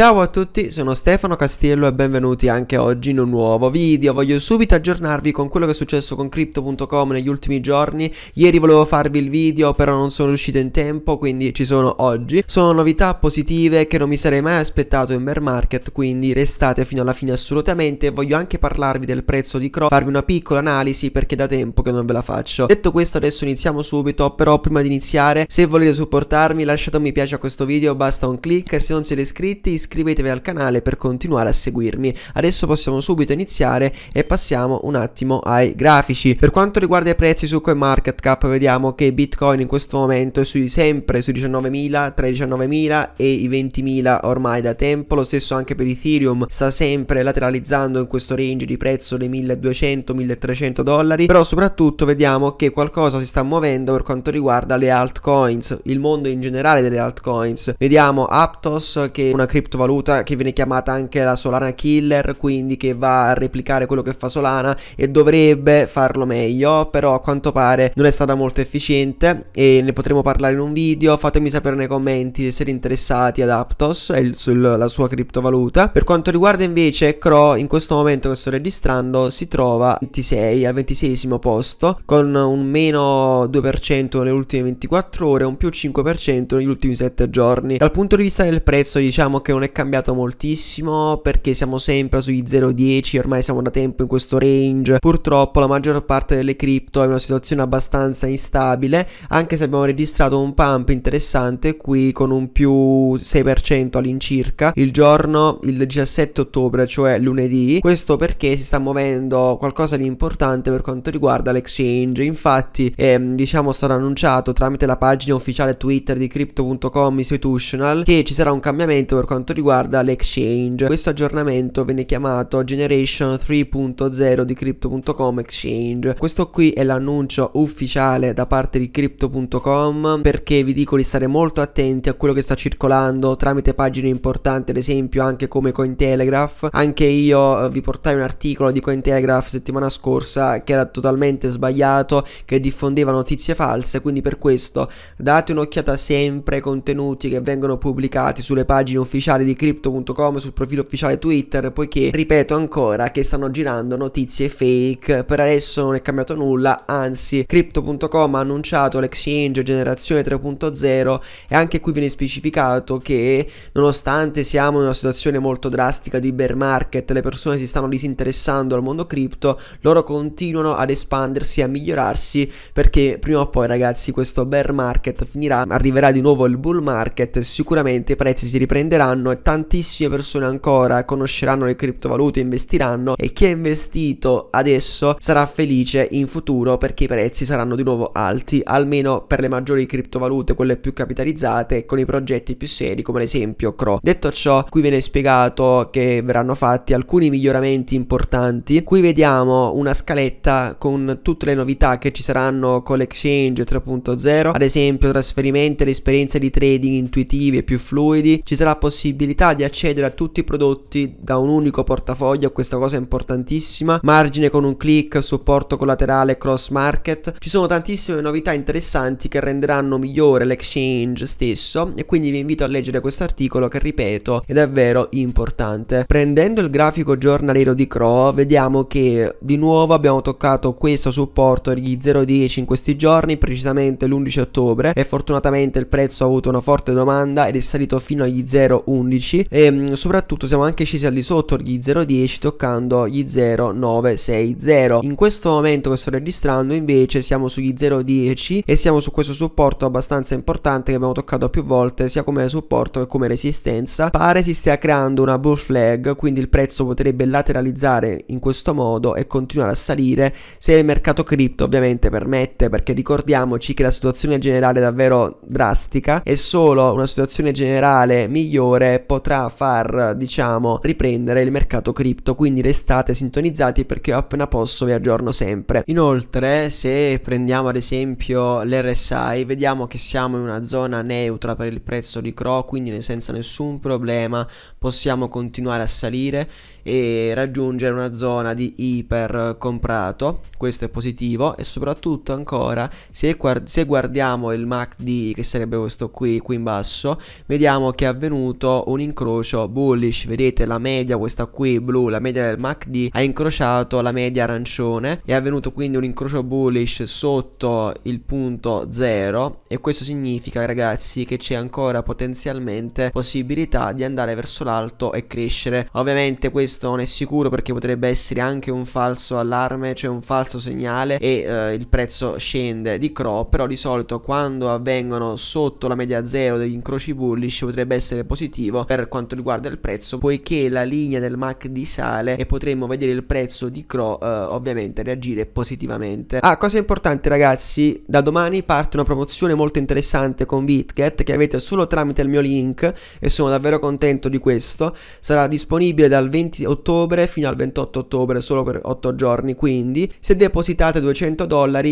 Ciao a tutti, sono Stefano Castiello e benvenuti anche oggi in un nuovo video. Voglio subito aggiornarvi con quello che è successo con Crypto.com negli ultimi giorni. Ieri volevo farvi il video, però non sono riuscito in tempo, quindi ci sono oggi. Sono novità positive che non mi sarei mai aspettato in bear market, quindi restate fino alla fine assolutamente. Voglio anche parlarvi del prezzo di CRO, farvi una piccola analisi perché da tempo che non ve la faccio. Detto questo, adesso iniziamo subito, però prima di iniziare, se volete supportarmi lasciate un mi piace a questo video, basta un click, e se non siete iscritti iscrivetevi al canale per continuare a seguirmi. Adesso possiamo subito iniziare e passiamo un attimo ai grafici. Per quanto riguarda i prezzi su CoinMarketCap, vediamo che Bitcoin in questo momento è sempre sui 19.000, tra i 19.000 e i 20.000 ormai da tempo. Lo stesso anche per Ethereum, sta sempre lateralizzando in questo range di prezzo dei 1.200-1.300 dollari. Però soprattutto vediamo che qualcosa si sta muovendo per quanto riguarda le altcoins, il mondo in generale delle altcoins. Vediamo Aptos, che è una criptovaluta che viene chiamata anche la Solana killer, quindi che va a replicare quello che fa Solana e dovrebbe farlo meglio, però a quanto pare non è stata molto efficiente e ne potremo parlare in un video. Fatemi sapere nei commenti se siete interessati ad Aptos e la sua criptovaluta. Per quanto riguarda invece CRO, in questo momento che sto registrando si trova al 26esimo posto, con un meno 2% nelle ultime 24 ore, un più 5% negli ultimi 7 giorni. Dal punto di vista del prezzo, diciamo che non è cambiato moltissimo perché siamo sempre sui 0,10, ormai siamo da tempo in questo range. Purtroppo la maggior parte delle cripto è una situazione abbastanza instabile, anche se abbiamo registrato un pump interessante qui con un più 6% all'incirca il giorno, il 17 ottobre, cioè lunedì. Questo perché si sta muovendo qualcosa di importante per quanto riguarda l'exchange. Infatti diciamo sarà annunciato tramite la pagina ufficiale Twitter di Crypto.com Institutional che ci sarà un cambiamento per quanto riguarda l'exchange. Questo aggiornamento viene chiamato Generation 3.0 di Crypto.com Exchange. Questo qui è l'annuncio ufficiale da parte di Crypto.com, perché vi dico di stare molto attenti a quello che sta circolando tramite pagine importanti, ad esempio anche come Cointelegraph. Anche io vi portai un articolo di Cointelegraph settimana scorsa che era totalmente sbagliato, che diffondeva notizie false, quindi per questo date un'occhiata sempre ai contenuti che vengono pubblicati sulle pagine ufficiali di Crypto.com, sul profilo ufficiale Twitter, poiché ripeto ancora che stanno girando notizie fake. Per adesso non è cambiato nulla, anzi Crypto.com ha annunciato l'exchange generazione 3.0 e anche qui viene specificato che nonostante siamo in una situazione molto drastica di bear market, le persone si stanno disinteressando al mondo cripto, loro continuano ad espandersi e a migliorarsi, perché prima o poi ragazzi questo bear market finirà, arriverà di nuovo il bull market, sicuramente i prezzi si riprenderanno e tantissime persone ancora conosceranno le criptovalute, investiranno, e chi è investito adesso sarà felice in futuro perché i prezzi saranno di nuovo alti, almeno per le maggiori criptovalute, quelle più capitalizzate, con i progetti più seri come ad esempio CRO. Detto ciò, qui viene spiegato che verranno fatti alcuni miglioramenti importanti. Qui vediamo una scaletta con tutte le novità che ci saranno con l'exchange 3.0, ad esempio trasferimenti ed esperienze di trading intuitivi e più fluidi, ci sarà possibilità di accedere a tutti i prodotti da un unico portafoglio, questa cosa è importantissima, margine con un click, supporto collaterale cross market. Ci sono tantissime novità interessanti che renderanno migliore l'exchange stesso, e quindi vi invito a leggere questo articolo che ripeto è davvero importante. Prendendo il grafico giornaliero di CRO, vediamo che di nuovo abbiamo toccato questo supporto di 0,10 in questi giorni, precisamente l'11 ottobre, e fortunatamente il prezzo ha avuto una forte domanda ed è salito fino agli 0,11 e soprattutto siamo anche scesi al di sotto gli 0,10 toccando gli 0,960. In questo momento che sto registrando invece siamo sugli 0,10 e siamo su questo supporto abbastanza importante che abbiamo toccato più volte sia come supporto che come resistenza. Pare si stia creando una bull flag, quindi il prezzo potrebbe lateralizzare in questo modo e continuare a salire se il mercato cripto ovviamente permette, perché ricordiamoci che la situazione generale è davvero drastica e solo una situazione generale migliore potrà far, diciamo, riprendere il mercato cripto, quindi restate sintonizzati perché appena posso vi aggiorno sempre. Inoltre, se prendiamo ad esempio l'RSI, vediamo che siamo in una zona neutra per il prezzo di CRO, quindi senza nessun problema possiamo continuare a salire e raggiungere una zona di iper comprato. Questo è positivo, e soprattutto ancora se guardiamo il MACD, che sarebbe questo qui in basso, vediamo che è avvenuto un incrocio bullish, vedete la media, questa qui blu, la media del MACD ha incrociato la media arancione, è avvenuto quindi un incrocio bullish sotto il punto 0 e questo significa, ragazzi, che c'è ancora potenzialmente possibilità di andare verso l'alto e crescere. Ovviamente questo non è sicuro perché potrebbe essere anche un falso allarme, cioè un falso segnale e il prezzo scende di CRO, però di solito quando avvengono sotto la media 0 degli incroci bullish potrebbe essere positivo per quanto riguarda il prezzo, poiché la linea del MACD sale e potremmo vedere il prezzo di CRO ovviamente reagire positivamente. Ah, cosa importante, ragazzi, da domani parte una promozione molto interessante con Bitget che avete solo tramite il mio link e sono davvero contento di questo. Sarà disponibile dal 20 ottobre fino al 28 ottobre, solo per 8 giorni, quindi se depositate $200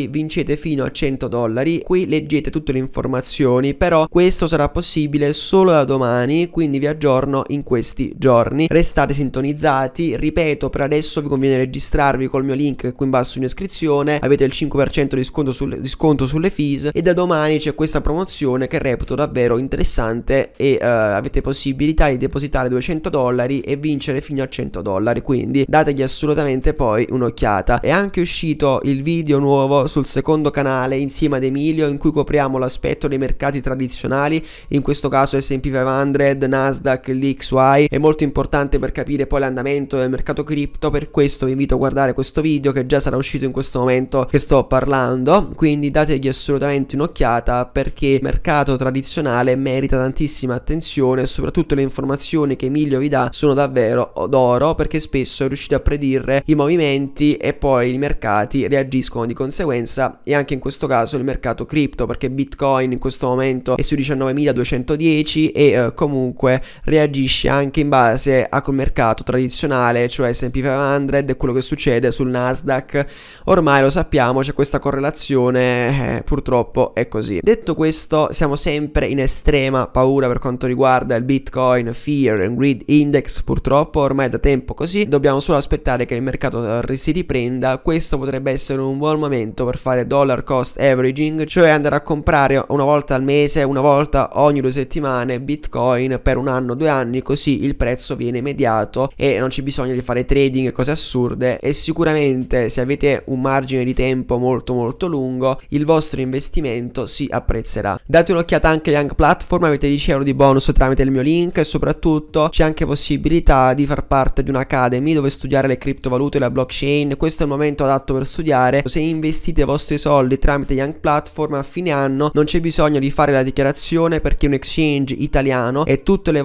vincete fino a $100. Qui leggete tutte le informazioni, però questo sarà possibile solo da domani, quindi vi aggiorno in questi giorni, restate sintonizzati. Ripeto, per adesso vi conviene registrarvi col mio link qui in basso in descrizione, avete il 5% di sconto sulle fees e da domani c'è questa promozione che reputo davvero interessante e avete possibilità di depositare $200 e vincere fino a $100, quindi dategli assolutamente poi un'occhiata. È anche uscito il video nuovo sul secondo canale insieme ad Emilio in cui copriamo l'aspetto dei mercati tradizionali, in questo caso S&P 500, NASDAQ, DXY, è molto importante per capire poi l'andamento del mercato cripto, per questo vi invito a guardare questo video che già sarà uscito in questo momento che sto parlando, quindi dategli assolutamente un'occhiata perché il mercato tradizionale merita tantissima attenzione, soprattutto le informazioni che Emilio vi dà sono davvero d'oro perché spesso è riuscito a predire i movimenti e poi i mercati reagiscono di conseguenza, e anche in questo caso il mercato cripto, perché Bitcoin in questo momento è sui 19.210 e comunque reagisce anche in base a quel mercato tradizionale, cioè S&P 500 e quello che succede sul Nasdaq. Ormai lo sappiamo, c'è questa correlazione, purtroppo è così. Detto questo, siamo sempre in estrema paura per quanto riguarda il Bitcoin Fear and Greed Index, purtroppo ormai è da tempo così, dobbiamo solo aspettare che il mercato si riprenda. Questo potrebbe essere un buon momento per fare dollar cost averaging, cioè andare a comprare una volta al mese, una volta ogni 2 settimane Bitcoin per un anno, 2 anni, così il prezzo viene mediato e non c'è bisogno di fare trading e cose assurde. E sicuramente se avete un margine di tempo molto lungo il vostro investimento si apprezzerà. Date un'occhiata anche a Young Platform, avete €10 di bonus tramite il mio link e soprattutto c'è anche possibilità di far parte di un'academy dove studiare le criptovalute e la blockchain. Questo è il momento adatto per studiare. Se investite i vostri soldi tramite Young Platform a fine anno non c'è bisogno di fare la dichiarazione perché un exchange italiano e tutti i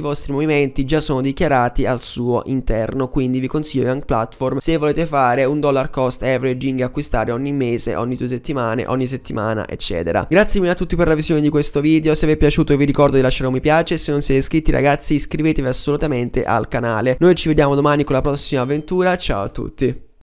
vostri movimenti già sono dichiarati al suo interno, quindi vi consiglio Young Platform se volete fare un dollar cost averaging e acquistare ogni mese, ogni 2 settimane, ogni settimana, eccetera. Grazie mille a tutti per la visione di questo video, se vi è piaciuto vi ricordo di lasciare un mi piace, se non siete iscritti, ragazzi, iscrivetevi assolutamente al canale. Noi ci vediamo domani con la prossima avventura, ciao a tutti.